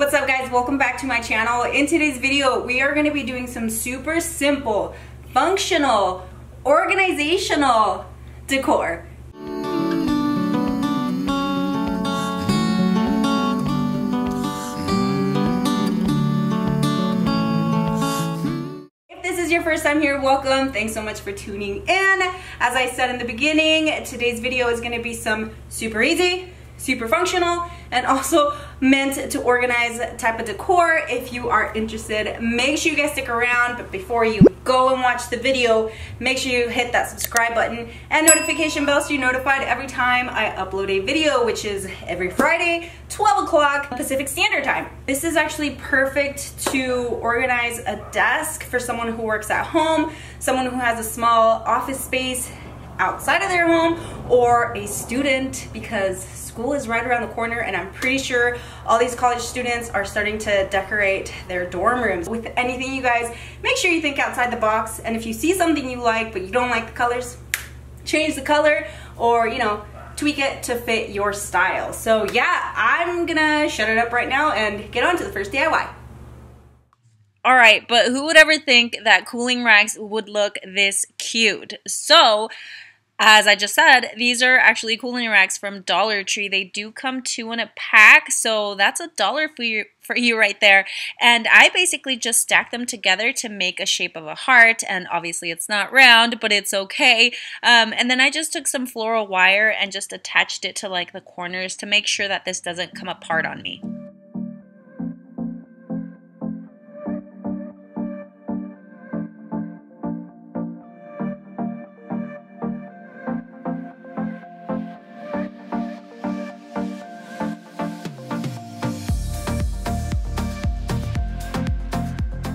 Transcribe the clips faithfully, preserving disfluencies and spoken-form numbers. What's up guys, welcome back to my channel. In today's video, we are gonna be doing some super simple, functional, organizational decor. Your first time here, welcome. Thanks so much for tuning in. As I said in the beginning, today's video is going to be some super easy, super functional, and also meant to organize type of decor. If you are interested, make sure you guys stick around, but before you go and watch the video, make sure you hit that subscribe button and notification bell so you're notified every time I upload a video, which is every Friday, twelve o'clock Pacific Standard Time. This is actually perfect to organize a desk for someone who works at home, someone who has a small office space outside of their home, or a student, because school is right around the corner and I'm pretty sure all these college students are starting to decorate their dorm rooms. With anything, you guys, make sure you think outside the box, and if you see something you like but you don't like the colors, change the color or, you know, tweak it to fit your style. So yeah, I'm gonna shut it up right now and get on to the first D I Y. Alright, but who would ever think that cooling racks would look this cute? So, as I just said, these are actually cooling racks from Dollar Tree. They do come two in a pack, so that's a dollar for you, for you right there. And I basically just stack them together to make a shape of a heart, and obviously it's not round, but it's okay. Um, and then I just took some floral wire and just attached it to like the corners to make sure that this doesn't come apart on me.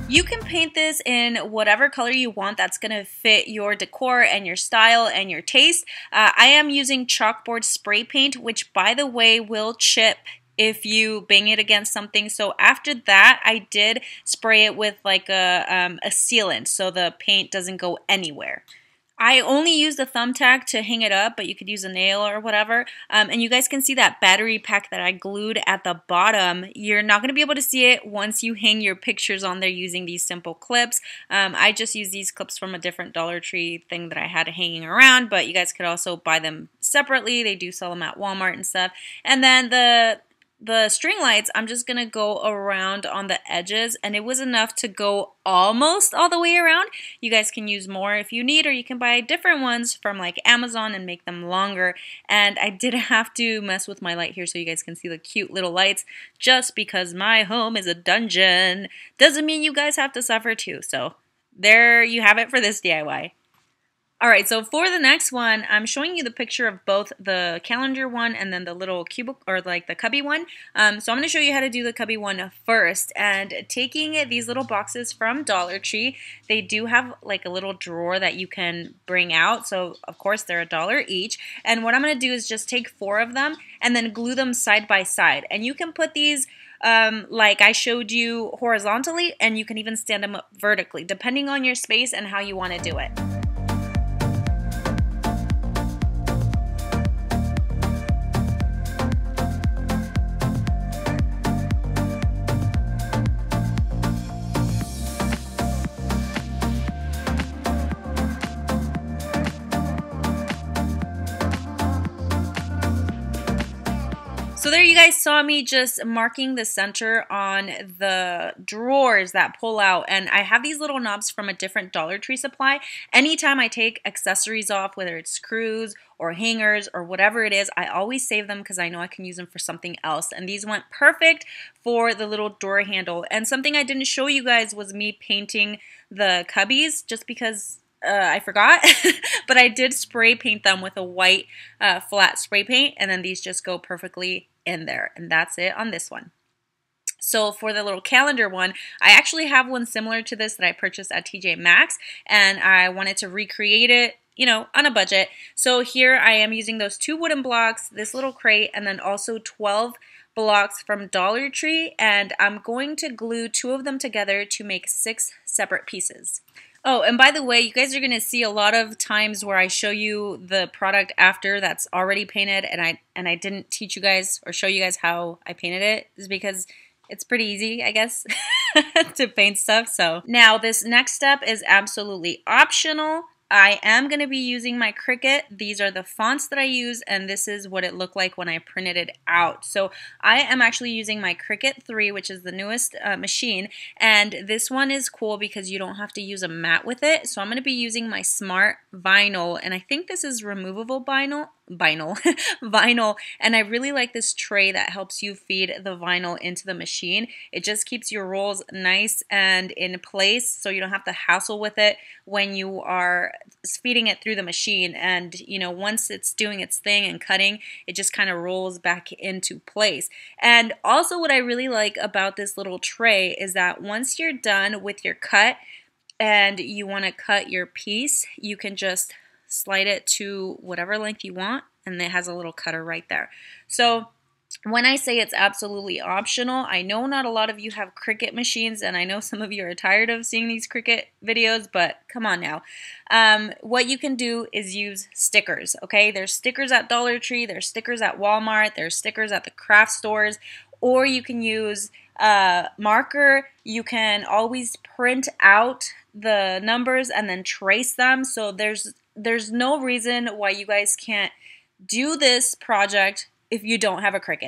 You can paint this in whatever color you want that's going to fit your decor and your style and your taste. Uh, I am using chalkboard spray paint, which by the way will chip if you bang it against something. So after that, I did spray it with like a, um, a sealant so the paint doesn't go anywhere. I only used a thumbtack to hang it up, but you could use a nail or whatever. Um, and you guys can see that battery pack that I glued at the bottom. You're not going to be able to see it once you hang your pictures on there using these simple clips. Um, I just use these clips from a different Dollar Tree thing that I had hanging around, but you guys could also buy them separately. They do sell them at Walmart and stuff. And then the... The string lights, I'm just going to go around on the edges, and it was enough to go almost all the way around. You guys can use more if you need, or you can buy different ones from like Amazon and make them longer. And I did have to mess with my light here so you guys can see the cute little lights. Just because my home is a dungeon doesn't mean you guys have to suffer too. So there you have it for this D I Y. Alright, so for the next one, I'm showing you the picture of both the calendar one and then the little cubicle, or like the cubby one. Um, so I'm going to show you how to do the cubby one first. And taking these little boxes from Dollar Tree, they do have like a little drawer that you can bring out. So of course they're a dollar each. And what I'm going to do is just take four of them and then glue them side by side. And you can put these Um, like I showed you horizontally, and you can even stand them up vertically, depending on your space and how you want to do it. So there you guys saw me just marking the center on the drawers that pull out, and I have these little knobs from a different Dollar Tree supply. Anytime I take accessories off, whether it's screws or hangers or whatever it is, I always save them because I know I can use them for something else. And these went perfect for the little door handle. And something I didn't show you guys was me painting the cubbies, just because Uh, I forgot, but I did spray paint them with a white uh, flat spray paint, and then these just go perfectly in there, and that's it on this one. So for the little calendar one, I actually have one similar to this that I purchased at T J Maxx, and I wanted to recreate it, you know, on a budget. So here I am using those two wooden blocks, this little crate, and then also twelve blocks from Dollar Tree, and I'm going to glue two of them together to make six separate pieces. Oh, and by the way, you guys are going to see a lot of times where I show you the product after that's already painted, and I and I didn't teach you guys or show you guys how I painted it, is because it's pretty easy, I guess, to paint stuff. So now this next step is absolutely optional. I am going to be using my Cricut. These are the fonts that I use, and this is what it looked like when I printed it out. So I am actually using my Cricut three, which is the newest uh, machine, and this one is cool because you don't have to use a mat with it. So I'm going to be using my Smart Vinyl, and I think this is removable vinyl. vinyl vinyl and I really like this tray that helps you feed the vinyl into the machine. It just keeps your rolls nice and in place, so you don't have to hassle with it when you are feeding it through the machine. And you know, once it's doing its thing and cutting, it just kind of rolls back into place. And also what I really like about this little tray is that once you're done with your cut and you want to cut your piece, you can just slide it to whatever length you want, and it has a little cutter right there. So when I say it's absolutely optional, I know not a lot of you have Cricut machines, and I know some of you are tired of seeing these Cricut videos, but come on now. Um, what you can do is use stickers, okay? There's stickers at Dollar Tree, there's stickers at Walmart, there's stickers at the craft stores, or you can use uh, marker. You can always print out the numbers and then trace them. So there's There's no reason why you guys can't do this project if you don't have a Cricut.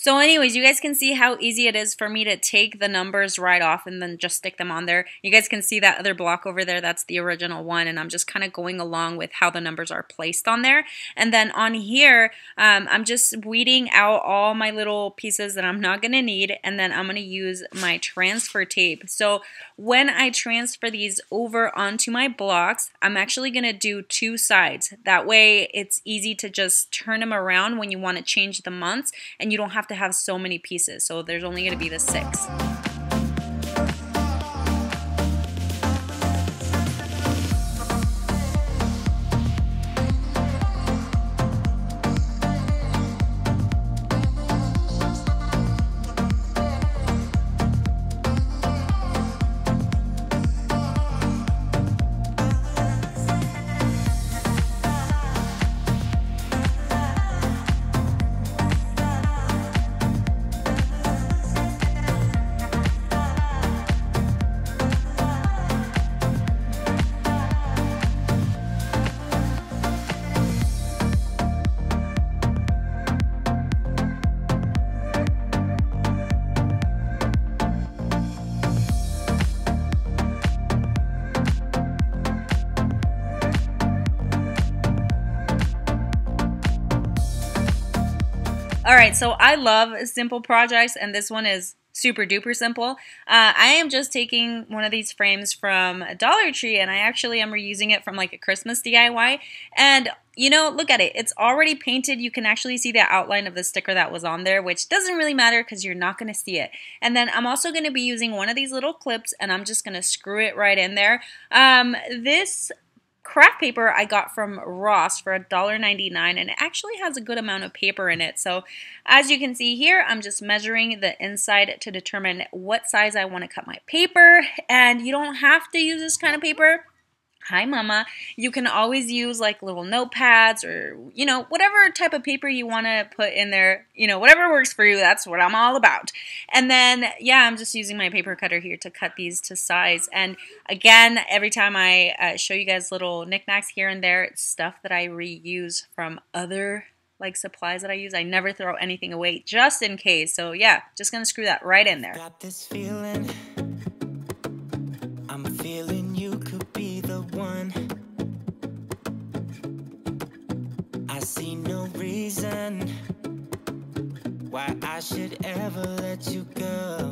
So anyways, you guys can see how easy it is for me to take the numbers right off and then just stick them on there. You guys can see that other block over there, that's the original one, and I'm just kind of going along with how the numbers are placed on there. And then on here, um, I'm just weeding out all my little pieces that I'm not going to need, and then I'm going to use my transfer tape. So when I transfer these over onto my blocks, I'm actually going to do two sides. That way it's easy to just turn them around when you want to change the months, and you don't have to have so many pieces. So there's only going to be the six. All right, so I love simple projects, and this one is super duper simple. Uh, I am just taking one of these frames from Dollar Tree, and I actually am reusing it from like a Christmas D I Y. And you know, look at it. It's already painted. You can actually see the outline of the sticker that was on there, which doesn't really matter because you're not going to see it. And then I'm also going to be using one of these little clips, and I'm just going to screw it right in there. Um, this craft paper I got from Ross for a dollar ninety-nine, and it actually has a good amount of paper in it. So as you can see here, I'm just measuring the inside to determine what size I want to cut my paper. And you don't have to use this kind of paper. Hi, mama. You can always use like little notepads or, you know, whatever type of paper you want to put in there, you know, whatever works for you. That's what I'm all about. And then, yeah, I'm just using my paper cutter here to cut these to size. And again, every time I uh, show you guys little knickknacks here and there, it's stuff that I reuse from other like supplies that I use. I never throw anything away just in case. So yeah, just going to screw that right in there. Got this feeling. I'm feeling you could be the one. I see no reason why I should ever let you go.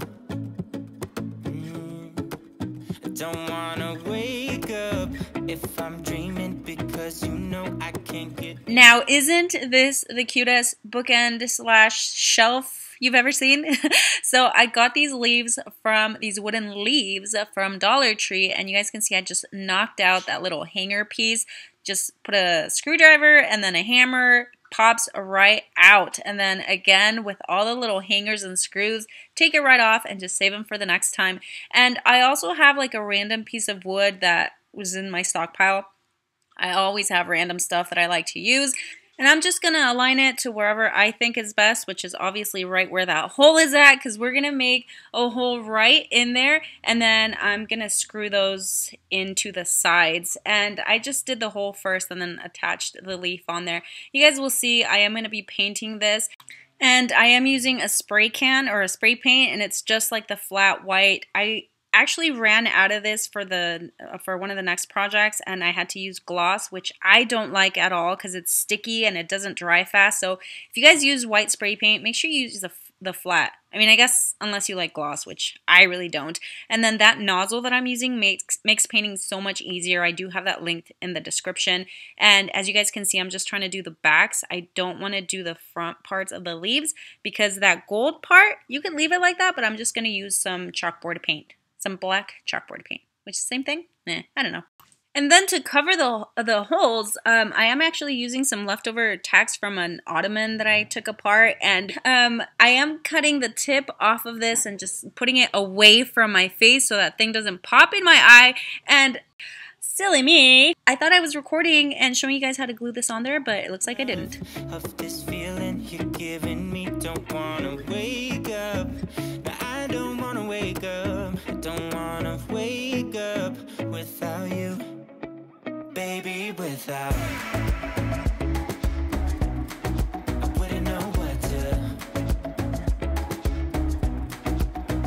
Mm-hmm. I don't wanna wake up if I'm dreaming, because you know I can't get. Now, isn't this the cutest bookend slash shelf you've ever seen? So I got these leaves from these wooden leaves from Dollar Tree, and you guys can see I just knocked out that little hanger piece, just put a screwdriver and then a hammer, pops right out. And then again, with all the little hangers and screws, take it right off and just save them for the next time. And I also have like a random piece of wood that was in my stockpile. I always have random stuff that I like to use. And I'm just going to align it to wherever I think is best, which is obviously right where that hole is at, because we're going to make a hole right in there, and then I'm going to screw those into the sides. And I just did the hole first and then attached the leaf on there. You guys will see I am going to be painting this. And I am using a spray can or a spray paint, and it's just like the flat white. I actually ran out of this for the for one of the next projects, and I had to use gloss, which I don't like at all because it's sticky and it doesn't dry fast. So if you guys use white spray paint, make sure you use the, the flat. I mean, I guess unless you like gloss, which I really don't. And then that nozzle that I'm using makes makes painting so much easier. I do have that linked in the description. And as you guys can see, I'm just trying to do the backs. I don't want to do the front parts of the leaves because that gold part, you can leave it like that, but I'm just going to use some chalkboard paint. Some black chalkboard paint, which is the same thing? Nah, I don't know. And then to cover the, the holes, um, I am actually using some leftover tacks from an ottoman that I took apart. And um, I am cutting the tip off of this and just putting it away from my face so that thing doesn't pop in my eye. And silly me, I thought I was recording and showing you guys how to glue this on there, but it looks like I didn't. Of this feeling you're giving me, don't wanna wake up. I don't wanna wake up. I don't wanna wake up without you, baby, without. I wouldn't know what to,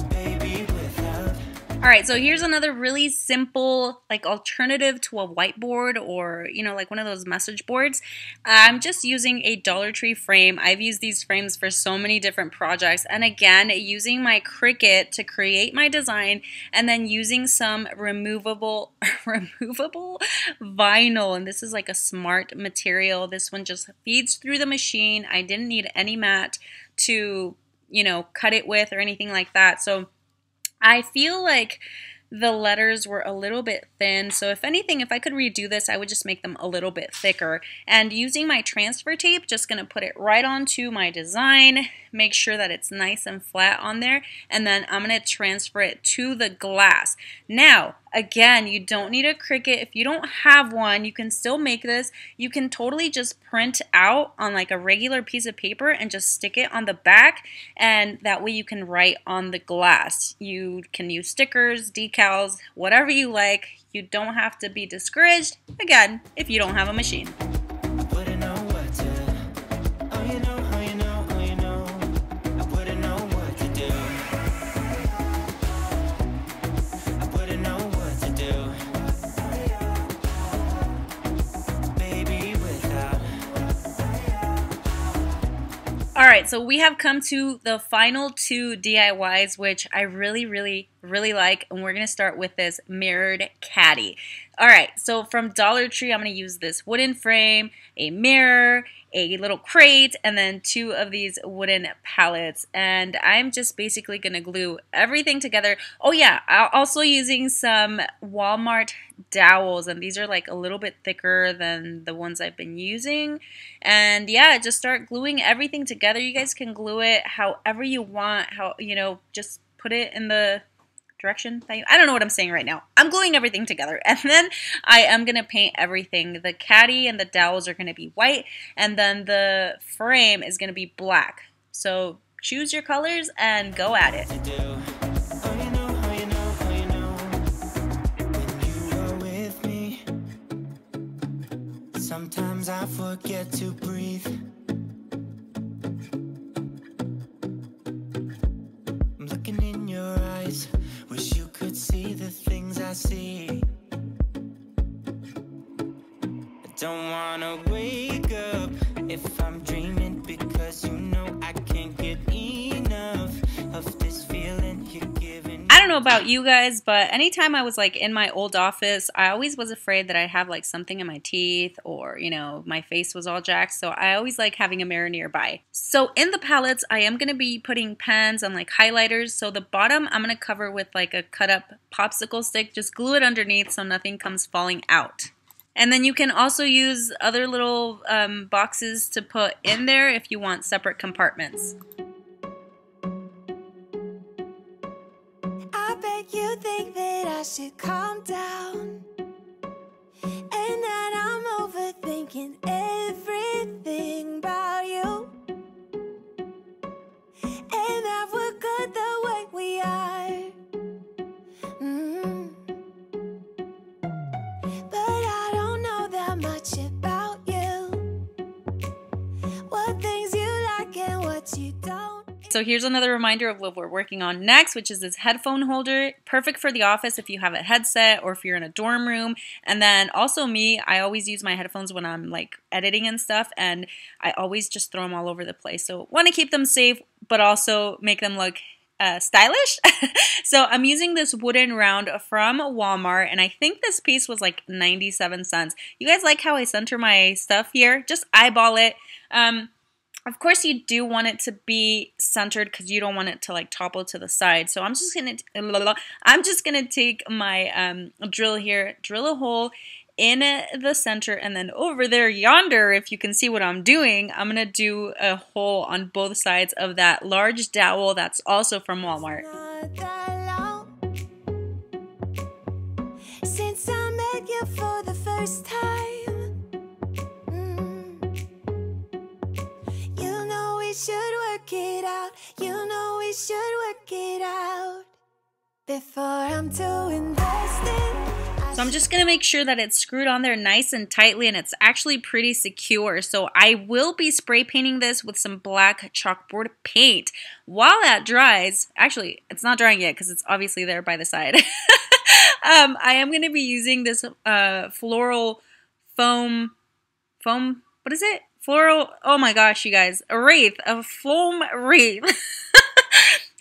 baby, without. All right, so here's another really simple, like, alternative to a whiteboard or, you know, like one of those message boards. I'm just using a Dollar Tree frame. I've used these frames for so many different projects, and again, using my Cricut to create my design, and then using some removable removable vinyl, and this is like a smart material. This one just feeds through the machine. I didn't need any mat to, you know, cut it with or anything like that. So I feel like the letters were a little bit thin, so if anything, if I could redo this, I would just make them a little bit thicker. And using my transfer tape, just gonna put it right onto my design, make sure that it's nice and flat on there, and then I'm gonna transfer it to the glass. Now, again, you don't need a Cricut. If you don't have one, you can still make this. You can totally just print out on like a regular piece of paper and just stick it on the back, and that way you can write on the glass. You can use stickers, decals, whatever you like. You don't have to be discouraged, again, if you don't have a machine. Alright, so we have come to the final two D I Ys, which I really, really, really like, and we're going to start with this mirrored caddy. Alright, so from Dollar Tree, I'm going to use this wooden frame, a mirror, a little crate, and then two of these wooden pallets, and I'm just basically going to glue everything together. Oh yeah, I'm also using some Walmart dowels, and these are like a little bit thicker than the ones I've been using, and yeah, just start gluing everything together. You guys can glue it however you want, how, you know, just put it in the direction that you, I don't know what I'm saying right now. I'm gluing everything together, and then I am going to paint everything. The caddy and the dowels are going to be white, and then the frame is going to be black. So choose your colors and go at it. Sometimes I forget to breathe. I'm looking in your eyes. Wish you could see the things I see. I don't wanna wake up if I'm dreaming, because you know I can't get enough of this feeling you're giving. I don't know about you guys, but anytime I was like in my old office, I always was afraid that I'd have like something in my teeth, or, you know, my face was all jacked. So I always like having a mirror nearby. So in the palettes, I am going to be putting pens and like highlighters. So the bottom I'm going to cover with like a cut up popsicle stick. Just glue it underneath so nothing comes falling out. And then you can also use other little um, boxes to put in there if you want separate compartments. You think that I should calm down, and that I'm overthinking everything. So here's another reminder of what we're working on next, which is this headphone holder, perfect for the office if you have a headset or if you're in a dorm room. And then also me, I always use my headphones when I'm like editing and stuff, and I always just throw them all over the place. So want to keep them safe, but also make them look Uh, stylish. So I'm using this wooden round from Walmart, and I think this piece was like ninety-seven cents. You guys like how I center my stuff here? Just eyeball it. Um, of course you do want it to be centered because you don't want it to like topple to the side. So I'm just gonna I'm just gonna take my um, drill here, drill a hole in the center, and then over there yonder, if you can see what I'm doing, I'm gonna do a hole on both sides of that large dowel that's also from Walmart. Since I met you for the first time, mm-hmm. You know we should work it out, you know we should work it out before I'm too invested. So I'm just going to make sure that it's screwed on there nice and tightly, and it's actually pretty secure. So I will be spray painting this with some black chalkboard paint. While that dries, actually it's not drying yet because it's obviously there by the side. um, I am going to be using this uh, floral foam, foam, what is it? Floral, oh my gosh you guys, a wreath, a foam wreath.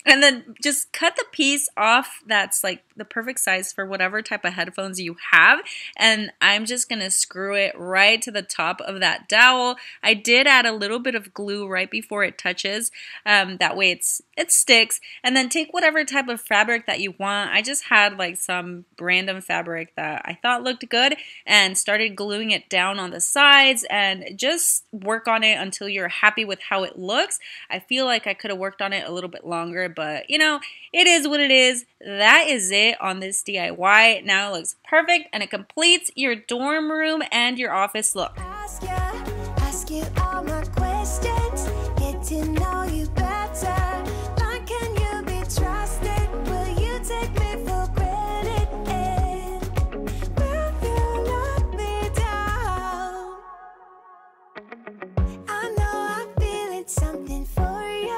And then just cut the piece off that's like the perfect size for whatever type of headphones you have. And I'm just going to screw it right to the top of that dowel. I did add a little bit of glue right before it touches. Um, that way it's it sticks. And then take whatever type of fabric that you want. I just had like some random fabric that I thought looked good and started gluing it down on the sides, and just work on it until you're happy with how it looks. I feel like I could have worked on it a little bit longer, but But, you know, it is what it is. That is it on this D I Y. Now it looks perfect, and it completes your dorm room and your office look. Ask you, ask you all my questions. Get to know you better. How can you be trusted? Will you take me for granted? Will you knock me down? I know I'm feeling something for you.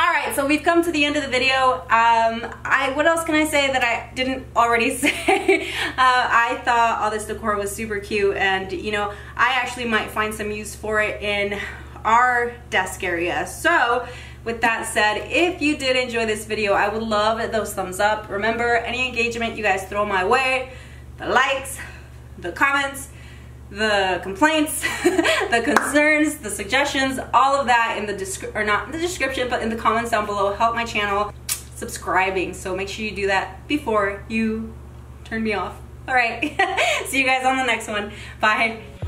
Alright, so we've come to the end of the video. Um, I, what else can I say that I didn't already say? uh, I thought all this decor was super cute, and you know, I actually might find some use for it in our desk area. So with that said, if you did enjoy this video, I would love those thumbs up. Remember, any engagement you guys throw my way, the likes, the comments, the complaints, the concerns, the suggestions, all of that in the description, or not in the description, but in the comments down below, help my channel subscribing. So make sure you do that before you turn me off. All right, see you guys on the next one. Bye.